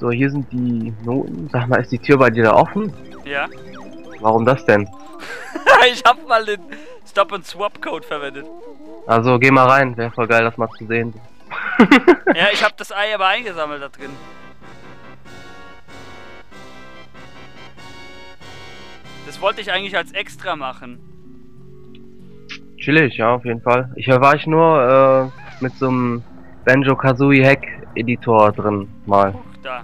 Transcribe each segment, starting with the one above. So, hier sind die Noten. Sag mal, ist die Tür bei dir da offen? Ja. Warum das denn? Ich hab mal den Stop-and-Swap-Code verwendet. Also, geh mal rein. Wäre voll geil, das mal zu sehen. Ja, ich hab das Ei aber eingesammelt da drin. Das wollte ich eigentlich als extra machen. Chillig, ja, auf jeden Fall. Ich war nur mit so einem Banjo-Kazooie Hack-Editor drin mal. Huch, da.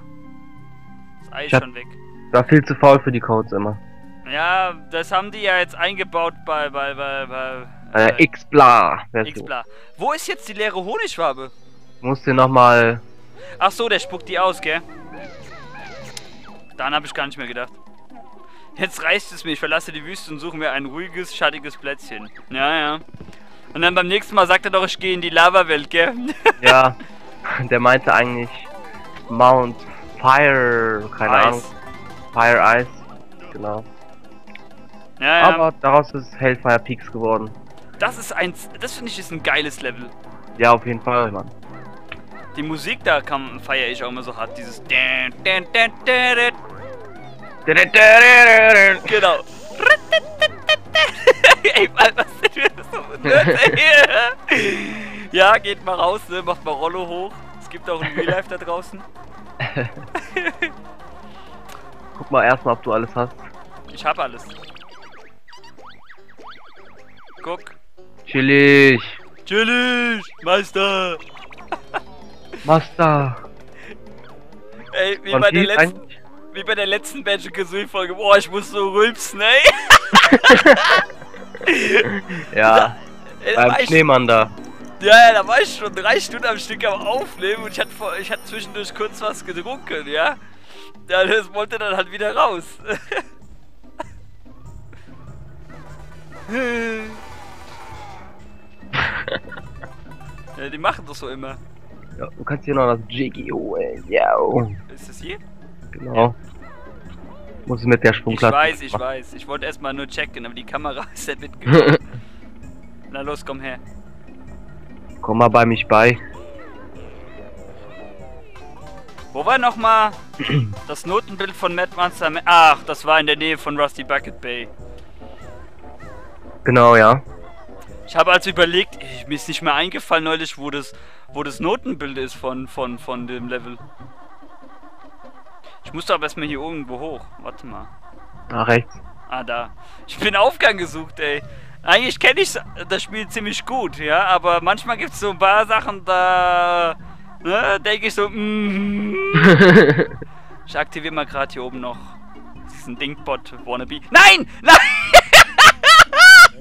Das Ei ist schon weg. War viel zu faul für die Codes immer. Ja, das haben die ja jetzt eingebaut bei XBLA. XBLA. Wo ist jetzt die leere Honigwabe? Musst du nochmal... Ach so, der spuckt die aus, gell? Daran habe ich gar nicht mehr gedacht. Jetzt reißt es mir, ich verlasse die Wüste und suche mir ein ruhiges, schattiges Plätzchen. Ja, ja. Und dann beim nächsten Mal sagt er doch, ich gehe in die Lava-Welt, gell? Ja, der meinte eigentlich Mount Fire, keine Ahnung. Fire Ice, genau. Ja, ja. Aber daraus ist Hellfire Peaks geworden. Das ist das finde ich ist ein geiles Level. Ja, auf jeden Fall, Mann. Die Musik da feiere ich auch immer so hart, dieses... Genau. Ey, was ist denn das so? Ja, geht mal raus, ne? Macht mal Rollo hoch. Es gibt auch ein Real-Life da draußen. Guck mal erstmal, ob du alles hast. Ich hab alles. Guck. Chillig. Chillig, Meister. Master. Ey, wie bei der letzten... Wie bei der letzten Banjo-Kazooie-Folge. Boah, ich muss so rülpsen, ey. Ja, beim Schneemann da. Ja, da war ich schon 3 Stunden am Stück am Aufnehmen und ich hatte zwischendurch kurz was getrunken, ja. Ja, das wollte dann halt wieder raus. Ja, die machen das so immer. Ja, du kannst hier noch das Jiggy holen, ja. Ist das hier? Genau. Ja. Muss mit der Sprungplatte. Ich weiß. Ich wollte erstmal nur checken, aber die Kamera ist nicht mitgekommen. Na los, komm her. Komm mal bei mich bei. Wo war nochmal das Notenbild von Mad Monster Mansion? Ach, das war in der Nähe von Rusty Bucket Bay. Genau, ja. Ich habe also überlegt, mir ist nicht mehr eingefallen neulich, wo das Notenbild ist von dem Level. Ich musste aber erstmal hier irgendwo hoch. Warte mal. Da rechts. Ah, da. Ich bin Aufgang gesucht, ey. Eigentlich kenne ich das Spiel ziemlich gut, ja. Aber manchmal gibt es so ein paar Sachen, da... Ne, denke ich so... Ich aktiviere mal gerade hier oben noch diesen Dingpot-Wannabe. Nein! Nein!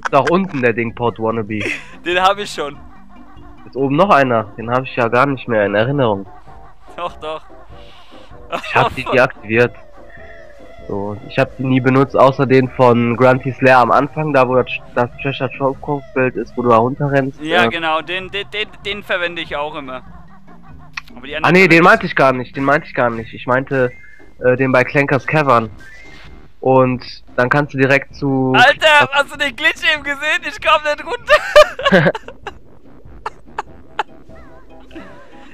Ist auch unten der Dingpot-Wannabe. Den habe ich schon. Ist oben noch einer. Den habe ich ja gar nicht mehr in Erinnerung. Doch, doch. Ich hab die deaktiviert. So, ich hab die nie benutzt, außer den von Grunty's Lair am Anfang, da wo das Treasure Trove Bild ist, wo du da runterrennst. Ja, genau, den verwende ich auch immer. Aber die nee, den meinte ich gar nicht. Ich meinte den bei Clankers Cavern. Und dann kannst du direkt zu... Alter, hast du den Glitch eben gesehen? Ich komm nicht runter.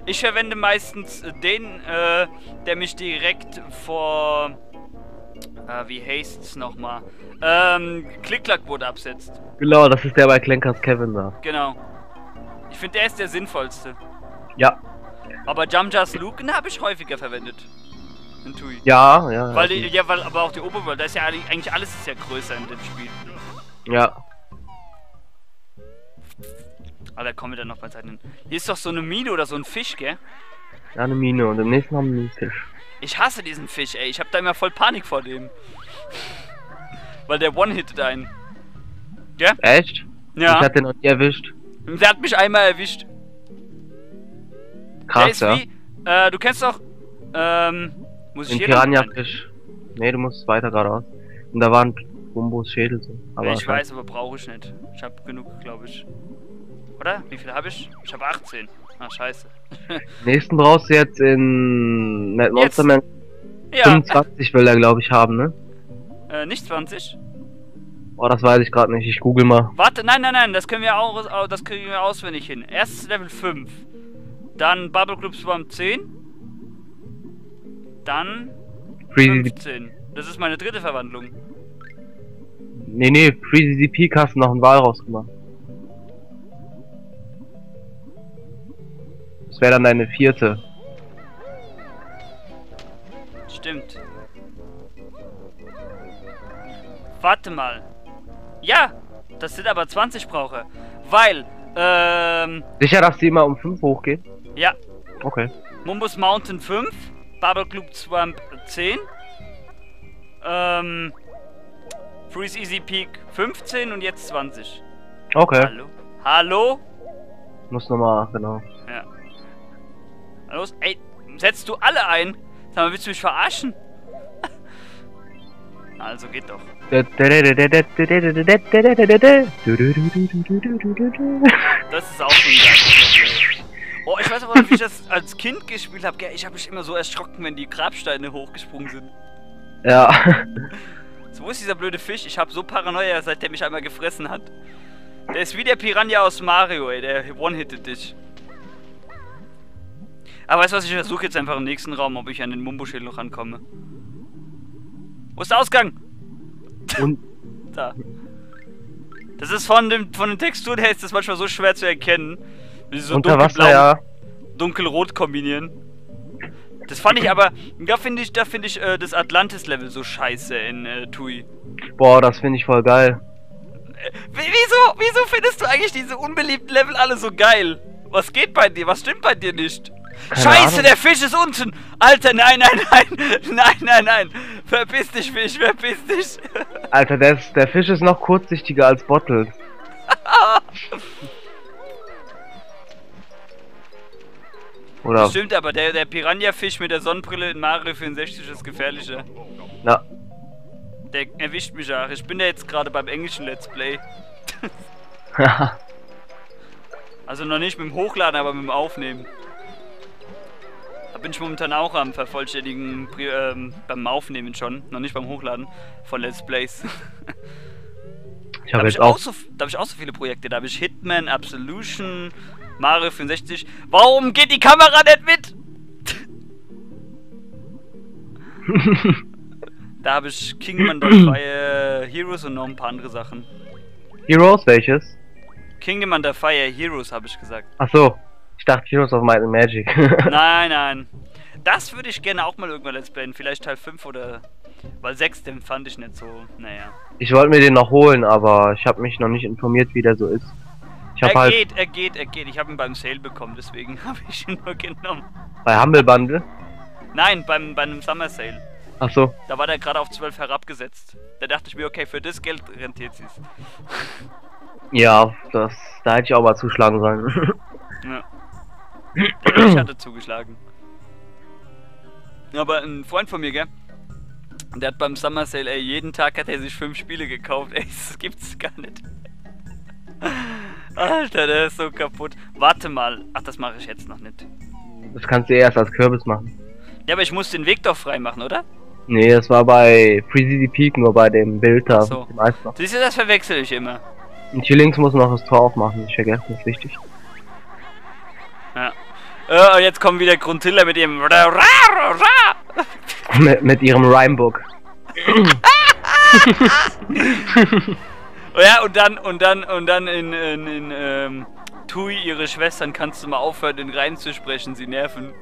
Ich verwende meistens den, der mich direkt vor, wie heißt es nochmal, Klick-Klack-Boot absetzt. Genau, das ist der bei Clankers Kevin da. Genau. Ich finde, der ist der sinnvollste. Ja. Aber Jump-Jars Luken habe ich häufiger verwendet. In Tooie. Ja, ja. Weil, weil aber auch die Oberwelt, da ist ja eigentlich alles ist ja größer in dem Spiel. Ja. Alter, kommen wir dann noch bei Zeit hin. Hier ist doch so eine Mine oder so ein Fisch, gell? Ja, eine Mine und im nächsten Mal einen Fisch. Ich hasse diesen Fisch, ey. Ich hab da immer voll Panik vor dem. Weil der one-hittet einen. Gell? Echt? Ja. Ich hab den noch nie erwischt. Der hat mich einmal erwischt. Krass, ja. Du kennst doch... Muss ich den hier... Piranha-Fisch. Nee, du musst weiter geradeaus. Und da waren Bumbos Schädel. Aber ich weiß, aber brauche ich nicht. Ich hab genug, glaube ich. Oder? Wie viel habe ich? Ich habe 18. Ach, scheiße. Nächsten brauchst du jetzt in Mad Monster Mansion. Ja. 25 will er, glaube ich, haben, ne? Nicht 20? Oh, das weiß ich gerade nicht. Ich google mal. Warte, nein. Das können wir auch, das kriegen wir auswendig hin. Erstes Level 5. Dann Bubblegloop Swamp 10. Dann 15. Das ist meine dritte Verwandlung. Nee, nee, Freezeezy Peak hast du noch einen Wal rausgemacht. Das wäre dann deine vierte. Stimmt. Warte mal. Ja, das sind aber 20 brauche. Weil, sicher, dass die immer um 5 hochgehen? Ja. Okay. Mumbo's Mountain 5, Bubblegloop Swamp 10, Freezeezy Peak 15 und jetzt 20. Okay. Hallo? Hallo? Muss nochmal, genau. Ja. Los, ey, setzt du alle ein? Sag mal, willst du mich verarschen? Also geht doch. Das ist auch so ein Geist. Oh, ich weiß aber noch, wie ich das als Kind gespielt habe. Ich habe mich immer so erschrocken, wenn die Grabsteine hochgesprungen sind. Ja. So, wo ist dieser blöde Fisch? Ich habe so Paranoia, seit der mich einmal gefressen hat. Der ist wie der Piranha aus Mario, ey. Der one-hitted dich. Aber weißt du was? Ich versuche jetzt einfach im nächsten Raum, ob ich an den Mumbo-Schild noch rankomme. Wo ist der Ausgang? Und? Da. Das ist von den Texturen her ist das manchmal so schwer zu erkennen. Wie so dunkelblau, ja. Dunkelrot kombinieren. Das fand ich aber, da finde ich das Atlantis-Level so scheiße in Tooie. Boah, das finde ich voll geil. Wieso findest du eigentlich diese unbeliebten Level alle so geil? Was geht bei dir? Was stimmt bei dir nicht? Keine Scheiße, Ahnung. Der Fisch ist unten! Alter, nein, nein, nein! Nein, nein, nein! Verpiss dich, Fisch, verpiss dich! Alter, der Fisch ist noch kurzsichtiger als Bottle. Oder? Das stimmt, aber der Piranha-Fisch mit der Sonnenbrille in Mario 64 ist gefährlicher. Na. Der erwischt mich auch. Ich bin ja jetzt gerade beim englischen Let's Play. Also noch nicht mit dem Hochladen, aber mit dem Aufnehmen. Bin ich momentan auch am vervollständigen, beim Aufnehmen schon, noch nicht beim Hochladen von Let's Plays. Ich habe jetzt auch so viele Projekte, da habe ich Hitman, Absolution, Mario 64. Warum geht die Kamera nicht mit? Da habe ich Kingdom Under Fire Heroes und noch ein paar andere Sachen. Heroes? Welches? Kingdom Under Fire Heroes habe ich gesagt. Ach so. Ich dachte, Heroes of Mighty Magic. Nein, nein. Das würde ich gerne auch mal irgendwann Let's Playen. Vielleicht Teil 5 oder... Weil 6, den fand ich nicht so... Naja. Ich wollte mir den noch holen, aber ich habe mich noch nicht informiert, wie der so ist. Ich hab er geht. Ich habe ihn beim Sale bekommen, deswegen habe ich ihn nur genommen. Bei Humble Bundle? Nein, bei einem Summer Sale. Ach so. Da war der gerade auf 12 herabgesetzt. Da dachte ich mir, okay, für das Geld rentiert sich's. Ja, da hätte ich auch mal zuschlagen sollen. Ja. Ich hatte zugeschlagen. Aber ein Freund von mir, gell? Der hat beim Summer Sale, ey, jeden Tag hat er sich 5 Spiele gekauft. Ey, das gibt's gar nicht. Alter, der ist so kaputt. Warte mal. Ach, das mache ich jetzt noch nicht. Das kannst du erst als Kürbis machen. Ja, aber ich muss den Weg doch frei machen, oder? Nee, das war bei Freezeezy Peak, nur bei dem Bild da. So. Siehst du, das verwechsel ich immer. Und hier links muss man noch das Tor aufmachen. Ich vergesse, das ist wichtig. Ja. Und jetzt kommt wieder Gruntilda mit ihrem mit ihrem Rhymebook. Ja, und dann in Tooie ihre Schwestern, kannst du mal aufhören, den Reim zu sprechen, sie nerven.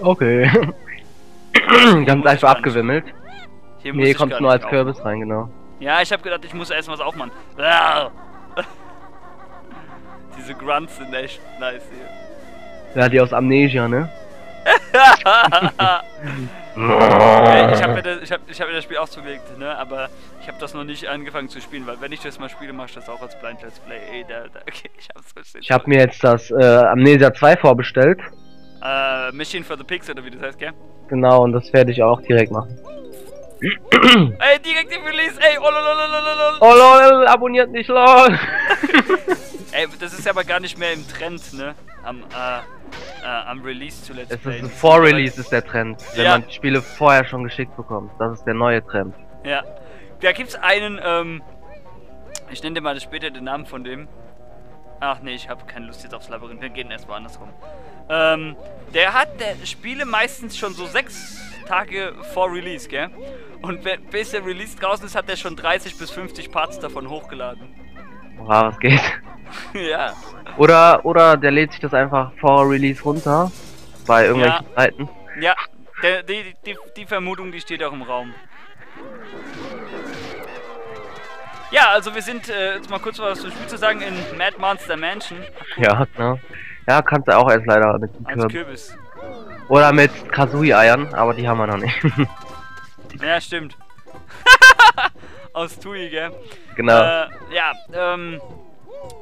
Okay. Ganz einfach abgewimmelt. Hier nee, kommt nur als Kürbis rein, genau. Ja, ich hab gedacht, ich muss erst was aufmachen. Diese Grunts sind echt nice hier. Ja, die aus Amnesia, ne? Okay, ich hab mir das Spiel auch zugelegt, ne? Aber ich habe das noch nicht angefangen zu spielen, weil wenn ich das mal spiele, mache ich das auch als Blind Let's Play. Ey, okay, ich hab mir jetzt das Amnesia 2 vorbestellt. Machine for the Pixel oder wie das heißt, gell? Genau, und das werde ich auch direkt machen. Ey, direkt im Release, ey, oh lol, lol, lol. Oh lol, abonniert nicht, lol. Ey, das ist ja aber gar nicht mehr im Trend, ne? Am Release zuletzt. Vor-Release ist der Trend, wenn man die Spiele vorher schon geschickt bekommt. Das ist der neue Trend. Ja. Da gibt's einen, ich nenne dir mal später den Namen von dem. Ach nee, ich habe keine Lust jetzt aufs Labyrinth, wir gehen erstmal andersrum. Der hat Spiele meistens schon so 6 Tage vor Release, gell? Und bis der Release draußen ist, hat er schon 30 bis 50 Parts davon hochgeladen. Oha, was geht? Ja. Oder der lädt sich das einfach vor Release runter, bei irgendwelchen Seiten. Ja, die Vermutung, die steht auch im Raum. Ja, also wir sind, jetzt mal kurz was zum Spiel zu sagen, in Mad Monster Mansion. Cool. Ja, genau. Ja, kannst du auch erst leider mit dem Kürbis. Oder mit Kazooie-Eiern, aber die haben wir noch nicht. Ja, stimmt. Aus Tooie, gell? Genau.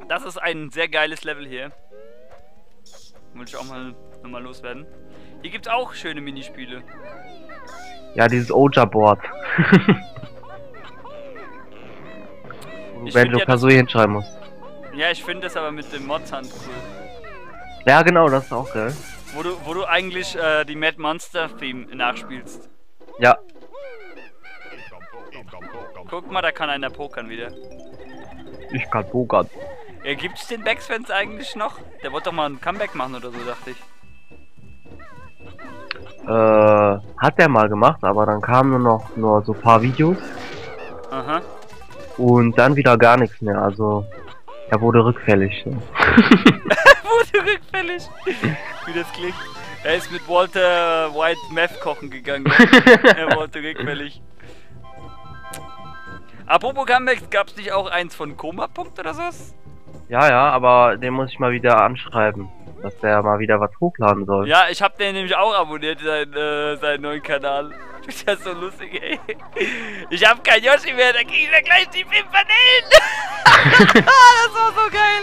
Das ist ein sehr geiles Level hier. Wollte ich auch mal nochmal loswerden. Hier gibt's auch schöne Minispiele. Ja, dieses Oja-Board. Banjo-Kazooie hinschreiben musst. Ja, ich finde das aber mit dem Mod-Hand cool. Ja, genau, das ist auch geil. Wo du eigentlich die Mad Monster-Theme nachspielst. Ja. Guck mal, da kann einer pokern wieder. Ich kann pokern. Ja, gibt's den Backspins eigentlich noch? Der wollte doch mal ein Comeback machen oder so, dachte ich. Hat der mal gemacht, aber dann kamen nur so ein paar Videos. Aha. Und dann wieder gar nichts mehr, also er wurde rückfällig. Ne? Wurde rückfällig? Wie das klingt. Er ist mit Walter White Meth kochen gegangen. Er wollte rückfällig. Apropos Comebacks, gab's nicht auch eins von Koma-Punkt oder sowas? Ja, aber den muss ich mal wieder anschreiben, dass der mal wieder was hochladen soll. Ja, ich hab den nämlich auch abonniert, seinen neuen Kanal. Das ist so lustig, ey. Ich hab kein Yoshi mehr, da krieg ich da gleich die Pimpernellen. Das war so geil.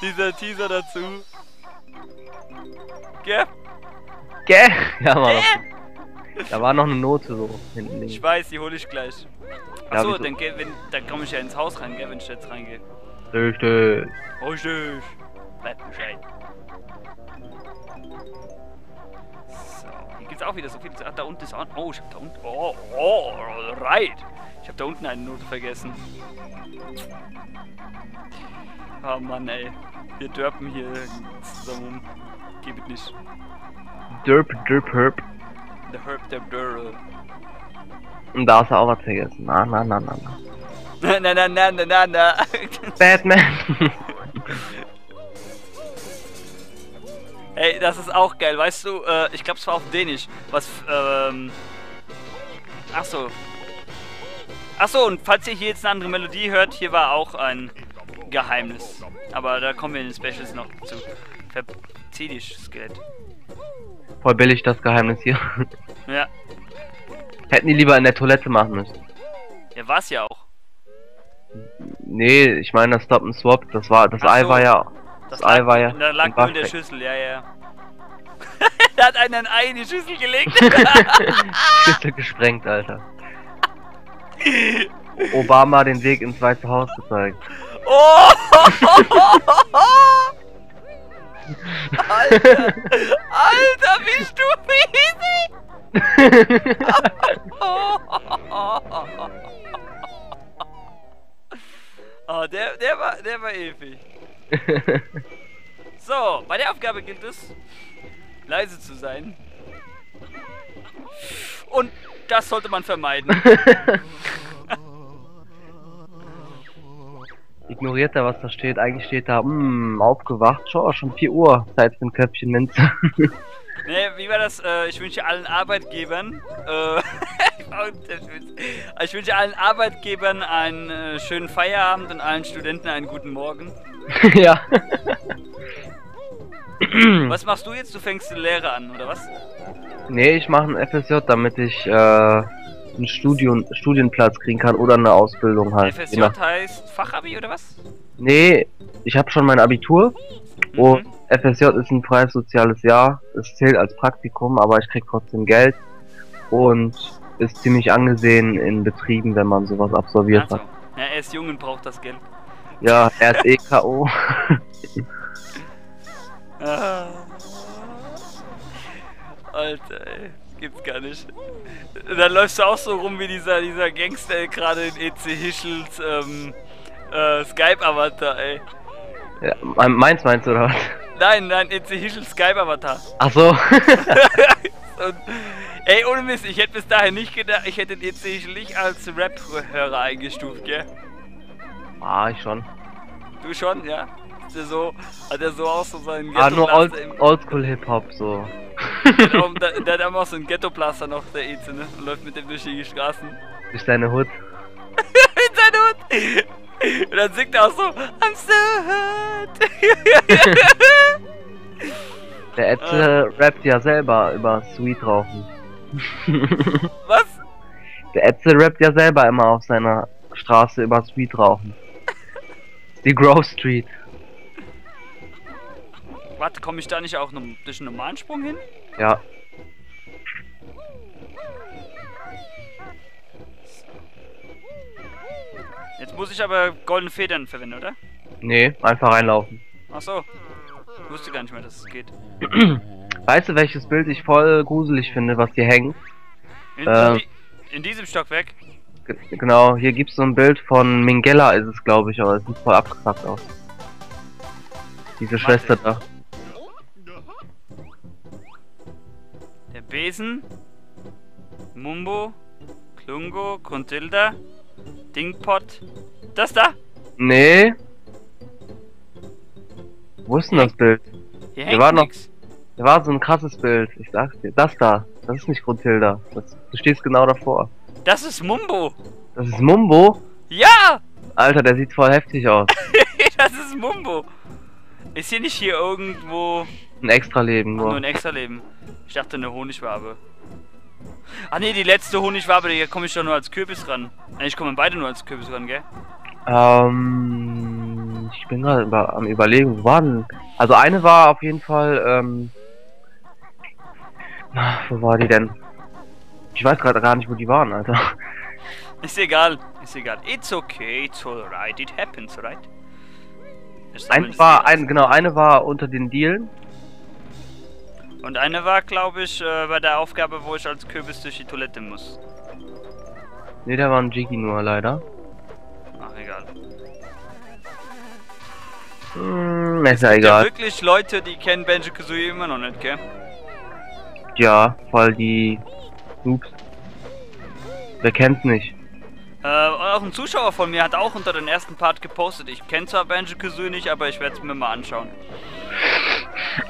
Dieser Teaser dazu. Gell? Gell? Ja, Mann. Da war noch eine Note so hinten. Ich weiß, die hole ich gleich. Achso, ja, dann komm ich ja ins Haus rein, gell, wenn ich jetzt reingehe. Richtig. Richtig. Bleib Bescheid. Hier gibt's auch wieder so viel. Ach, da unten ist auch. Oh, ich hab da unten. Oh, right. Ich hab da unten eine Note vergessen. Oh Mann, ey. Wir dörpen hier zusammen. Geht nicht. Derp. Der Herb, der Dörr. Und da hast du auch was vergessen. Na. Batman. Ey, das ist auch geil, weißt du, ich glaube es war auf Dänisch, was, Achso, und falls ihr hier jetzt eine andere Melodie hört, hier war auch ein Geheimnis. Aber da kommen wir in den Specials noch zu. Verzidisch, Skelett. Voll billig, das Geheimnis hier. Ja. Hätten die lieber in der Toilette machen müssen. Ja, war's ja auch. Nee, ich meine das Stop-and-Swap, das war, das Ei war ja... Das Ei war ja... Da lag nur in der Schüssel, ja. Da hat einer ein Ei in die Schüssel gelegt. Schüssel gesprengt, Alter. Obama den Weg ins Weiße Haus gezeigt. Oh! Alter, bist du riesig! Oh, der war ewig. So, bei der Aufgabe gilt es, leise zu sein. Und das sollte man vermeiden. Ignoriert er, was da steht. Eigentlich steht da, aufgewacht. Schau, schon 4 Uhr. Zeit für ein Köpfchen Minze. Ne, wie war das? Ich wünsche allen Arbeitgebern... ich wünsche allen Arbeitgebern einen schönen Feierabend und allen Studenten einen guten Morgen. Ja. Was machst du jetzt? Du fängst die Lehre an, oder was? Nee, ich mache ein FSJ, damit ich einen Studienplatz kriegen kann oder eine Ausbildung halt. FSJ heißt Fachabi, oder was? Nee, ich habe schon mein Abitur. Mhm. Und FSJ ist ein freies soziales Jahr. Es zählt als Praktikum, aber ich krieg trotzdem Geld. Und ist ziemlich angesehen in Betrieben, wenn man sowas absolviert hat. Ja, er ist jung und braucht das Geld. Ja, er ist EKO. Alter, ey. Gibt's gar nicht. Dann läufst du auch so rum wie dieser Gangster gerade in EC Hischels Skype-Avatar, ey. Ja, meins meinst du, oder was? Nein, nein, it's a Hishel Skype Avatar. Ach so. Und, ey, ohne Mist, ich hätte bis dahin nicht gedacht, ich hätte den EC nicht als Rap-Hörer eingestuft, gell? Ah, ich schon. Du schon, ja? So, hat er so auch so seinen Ghetto-Blaster. Ah, nur Oldschool-Hip-Hop, so. Genau, der hat auch so einen Ghetto-Blaster noch, der EC, ne? Und läuft mit dem durch die Straßen. Durch seine Hut. In seine Hut! Und dann singt er auch so, I'm so hurt! Der Etze rappt ja selber über Sweet Rauchen. Was? Der Etze rappt ja selber immer auf seiner Straße über Sweet Rauchen. Die Grove Street. Warte, komme ich da nicht auch durch einen normalen Sprung hin? Ja. Jetzt muss ich aber goldene Federn verwenden, oder? Nee, einfach reinlaufen. Ach so. Ich wusste gar nicht mehr, dass es geht. Weißt du, welches Bild ich voll gruselig finde, was hier hängt? In diesem Stockwerk? Genau, hier gibt es so ein Bild von Minguella, ist es, glaube ich, aber es sieht voll abgefuckt aus. Diese Schwester da. Der Besen, Mumbo, Klungo, Gruntilda, Dingpot. Das da? Nee. Wo ist denn das Bild? Hier war noch. Hier war so ein krasses Bild, ich sag's dir. Das da, das ist nicht Gruntilda. Du stehst genau davor. Das ist Mumbo! Das ist Mumbo? Ja! Alter, der sieht voll heftig aus. Das ist Mumbo! Ist hier nicht hier irgendwo ein Extraleben, nur ein Extraleben. Ich dachte eine Honigwabe. Ah ne, die letzte Honigwabe, da komme ich doch nur als Kürbis ran. Eigentlich kommen beide nur als Kürbis ran, gell? Ich bin gerade am Überlegen, wo war denn? Also eine war auf jeden Fall, na, wo war die denn? Ich weiß gerade gar nicht, wo die waren, Alter. Ist egal, ist egal. It's okay, it's alright, it happens, right? Eine war unter den Dielen. Und eine war, glaube ich, bei der Aufgabe, wo ich als Kürbis durch die Toilette muss. Ne, da war ein Jiggy nur, leider. Ach, egal. Ist ja egal. Es gibt ja wirklich Leute, die kennen Banjo-Kazooie immer noch nicht, gell? Ja, voll die Ups. Wer kennt's nicht? Auch ein Zuschauer von mir hat auch unter den ersten Part gepostet. Ich kenne zwar Banjo-Kazooie nicht, aber ich werde es mir mal anschauen.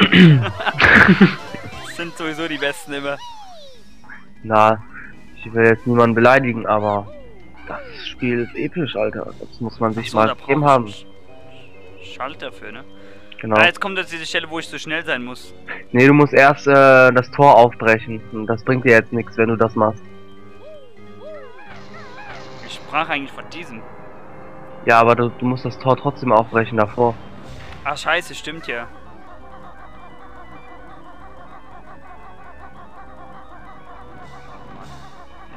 Das sind sowieso die Besten immer. Na, ich will jetzt niemanden beleidigen, aber das Spiel ist episch, Alter. Das muss man sich mal gegeben haben. Schalter für, ne? Genau. Ah, jetzt kommt jetzt diese Stelle, wo ich so schnell sein muss. Ne, du musst erst das Tor aufbrechen. Und das bringt dir jetzt nichts, wenn du das machst. Ich sprach eigentlich von diesem. Ja, aber du musst das Tor trotzdem aufbrechen davor. Ach, scheiße, stimmt ja.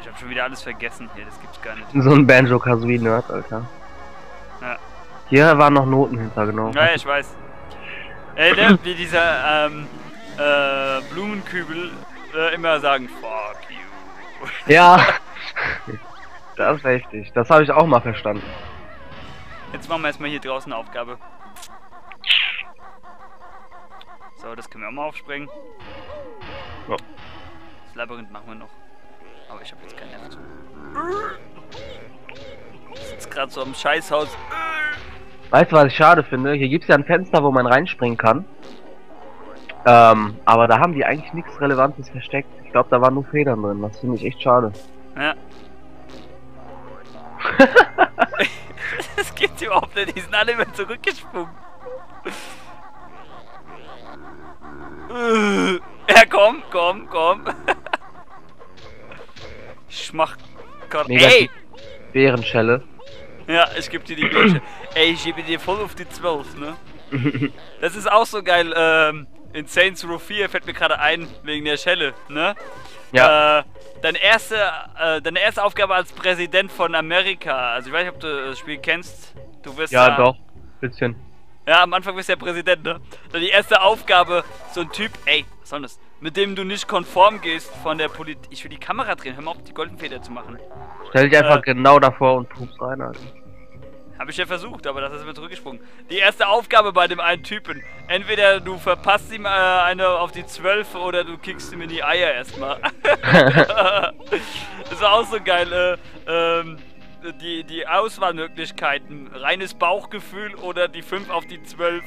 Ich hab schon wieder alles vergessen hier, das gibt's gar nicht. So ein Banjo-Kazooie-Nerd, Alter. Ja. Hier waren noch Noten hinter, genau. Ja, ich weiß. Ey, wie dieser Blumenkübel immer sagen, fuck you. Ja, das ist richtig. Das habe ich auch mal verstanden. Jetzt machen wir erstmal hier draußen eine Aufgabe. So, das können wir auch mal aufspringen. Ja. Das Labyrinth machen wir noch. Aber ich habe jetzt keinen Nerv zu. Ich sitze gerade so am Scheißhaus. Weißt du, was ich schade finde? Hier gibt es ja ein Fenster, wo man reinspringen kann. Aber da haben die eigentlich nichts Relevantes versteckt. Ich glaube, da waren nur Federn drin. Das finde ich echt schade. Ja. Das gibt's überhaupt nicht. Die sind alle immer zurückgesprungen. Ja, komm, komm, komm. Ich mach gerade. Ey! Bärenschelle. Ja, ich geb dir die Gleiche. Ey, ich gebe dir voll auf die 12, ne? Das ist auch so geil, in Saints Row 4 fällt mir gerade ein, wegen der Schelle, ne? Ja. Deine erste Aufgabe als Präsident von Amerika. Also ich weiß nicht, ob du das Spiel kennst. Du wirst ja, doch, bisschen. Ja, am Anfang bist du ja Präsident, ne? Dann die erste Aufgabe, so ein Typ, ey, was soll das? Mit dem du nicht konform gehst von der Politik. Ich will die Kamera drehen, hör mal auf, die Goldenfeder zu machen. Stell dich einfach genau davor und pupst rein, Alter. Habe ich ja versucht, aber das ist mir zurückgesprungen. Die erste Aufgabe bei dem einen Typen. Entweder du verpasst ihm eine auf die 12 oder du kickst ihm in die Eier erstmal. Das war auch so geil. Die Auswahlmöglichkeiten. Reines Bauchgefühl oder die 5 auf die 12.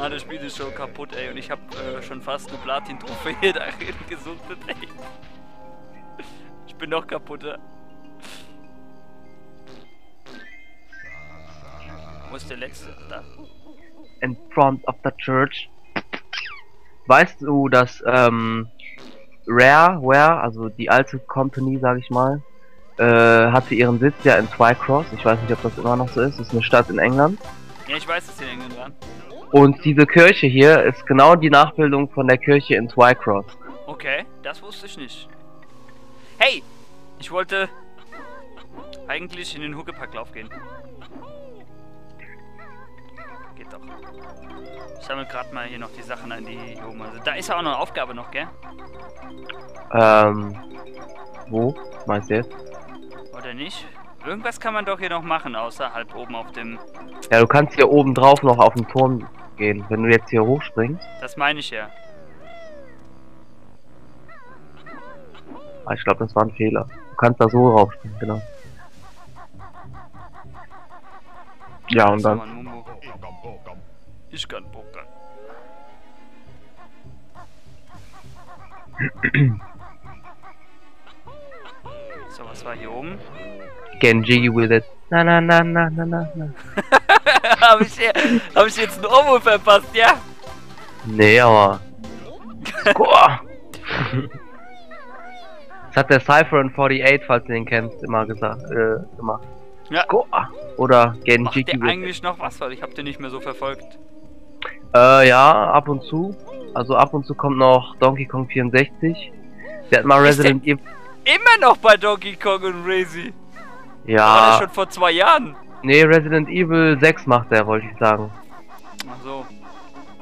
Ah, das Spiel ist schon kaputt, ey. Und ich habe schon fast eine Platin-Trophäe darin gesuchtet, ey. Ich bin noch kaputter. Wo ist der letzte? Da. In front of the church. Weißt du, dass Rareware, also die alte Company, sag ich mal, hatte ihren Sitz ja in Twycross. Ich weiß nicht, ob das immer noch so ist. Das ist eine Stadt in England. Ja, ich weiß, dass die in England waren. Und diese Kirche hier ist genau die Nachbildung von der Kirche in Twycross. Okay, das wusste ich nicht. Hey! Ich wollte eigentlich in den Huckeparklauf gehen. Geht doch. Ich sammle gerade mal hier noch die Sachen an, die hier oben sind. Da ist ja auch noch eine Aufgabe noch, gell? Wo? Meinst du jetzt? Oder nicht? Irgendwas kann man doch hier noch machen, außerhalb oben auf dem... Ja, du kannst hier oben drauf noch auf den Turm gehen, wenn du jetzt hier hochspringst. Das meine ich ja. Ich glaube, das war ein Fehler. Du kannst da so raufspringen, genau. Ja, und dann... Ich kann pokern. So, was war hier oben? Genji with it. Na na na na na na na. Hab ich jetzt einen Omo verpasst, ja? Nee, aber... Das hat der Cypher in 48, falls du den kennst, immer gesagt, gemacht. Ja. Oder Genji. Macht der eigentlich noch was, weil ich hab den nicht mehr so verfolgt. Ja, ab und zu. Also ab und zu kommt noch Donkey Kong 64. Der hat mal Resident Evil... Immer noch bei Donkey Kong und Rayzy. Ja. War der schon vor 2 Jahren? Nee, Resident Evil 6 macht der, wollte ich sagen. Ach so.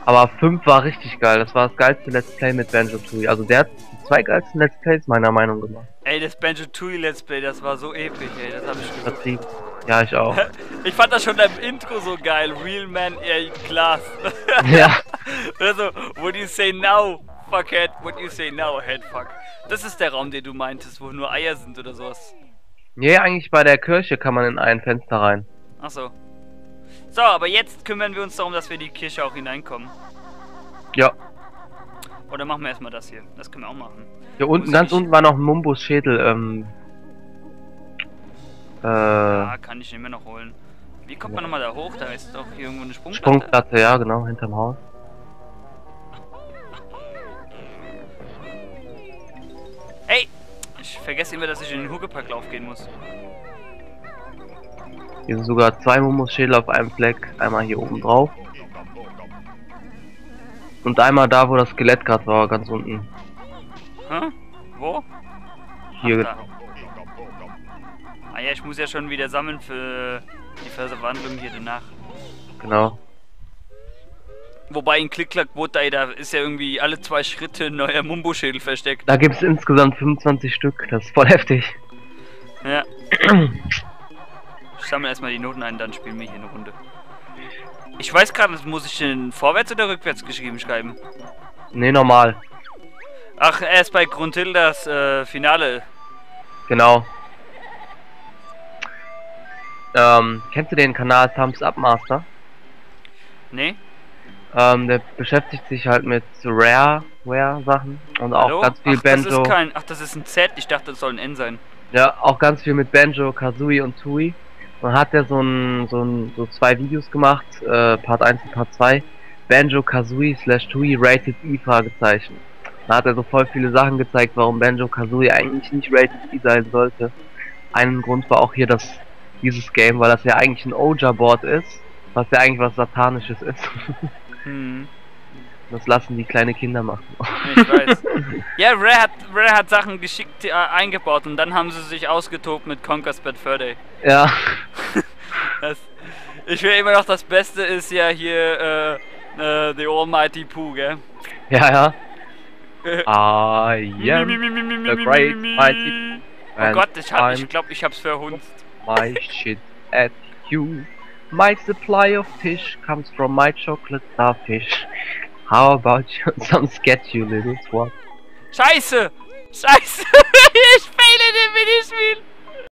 Aber 5 war richtig geil. Das war das geilste Let's Play mit Banjo-Kazooie. Also der hat die 2 geilsten Let's Plays meiner Meinung nach gemacht. Ey, das Banjo-Kazooie Let's Play, das war so episch, ey. Das hab ich geliebt. Ja, ich auch. Ich fand das schon im Intro so geil. Real Man in Class. Ja. Also, what do you say now? Fuckhead, what you say now, headfuck. Das ist der Raum, den du meintest, wo nur Eier sind oder sowas. Nee, eigentlich bei der Kirche kann man in ein Fenster rein. Achso. So, aber jetzt kümmern wir uns darum, dass wir in die Kirche auch hineinkommen. Ja. Oder machen wir erstmal das hier. Das können wir auch machen. Hier unten, ganz unten war noch ein Mumbos Schädel. Ja, kann ich den mir noch holen. Wie kommt man nochmal da hoch? Da ist doch hier irgendwo eine Sprungplatte. Sprungplatte, ja, genau, hinterm Haus. Hey! Ich vergesse immer, dass ich in den Huckeparklauf gehen muss. Hier sind sogar 2 Mumbos-Schädel auf einem Fleck. Einmal hier oben drauf. Und einmal da, wo das Skelett gerade war, ganz unten. Hä? Wo? Hier. Ach, ah ja, ich muss ja schon wieder sammeln für die Verwandlung hier danach. Genau. Wobei in Klick-Klack-Boot, da ist ja irgendwie alle 2 Schritte ein neuer Mumbo-Schädel versteckt. Da gibt es insgesamt 25 Stück, das ist voll heftig. Ja. Ich sammle erstmal die Noten ein, dann spielen wir hier eine Runde. Ich weiß gerade, muss ich denn vorwärts oder rückwärts geschrieben schreiben? Nee, normal. Ach, erst bei Gruntildas Finale. Genau. Kennst du den Kanal Thumbs Up Master? Nee. Der beschäftigt sich halt mit Rareware-Sachen und auch ganz viel Banjo. Das ist kein, ach, das ist ein Z, ich dachte, das soll ein N sein. Ja, auch ganz viel mit Banjo, Kazooie und Tooie. Und hat er so 2 Videos gemacht, Part 1 und Part 2. Banjo-Kazooie / Tooie Rated E? Da hat er so voll viele Sachen gezeigt, warum Banjo-Kazooie eigentlich nicht Rated E sein sollte. Ein Grund war auch hier dieses Game, weil das ja eigentlich ein Oja-Board ist, was ja eigentlich was Satanisches ist. Hm. Das lassen die kleinen Kinder machen. Ich weiß. Ja, Rare hat Sachen geschickt eingebaut und dann haben sie sich ausgetobt mit Conker's Bad Fur Day. Ja. Ich will immer noch, das Beste ist ja hier The Almighty Pooh, gell? Ja, ja. Ah, yeah. The Great Mighty Oh Gott, ich glaube, ich hab's verhunzt. My shit at you. My supply of fish comes from my chocolate starfish. How about you? Some sketch, you little swap. Scheiße! Scheiße! Ich fail!